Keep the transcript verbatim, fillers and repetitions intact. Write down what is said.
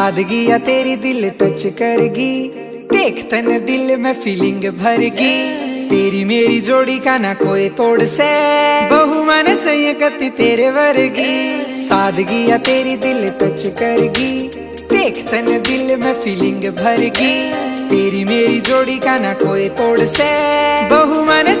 सादगिया तेरी दिल टच करगी, देख तन दिल में फीलिंग भरगी। तेरी मेरी जोड़ी का ना कोई तोड़ से, बहु मन चाहिए कति तेरे वर्गी। सादगिया तेरी दिल टच करगी, देख तन दिल में फीलिंग भरगी। तेरी मेरी जोड़ी का ना कोई तोड़ से, बहु मन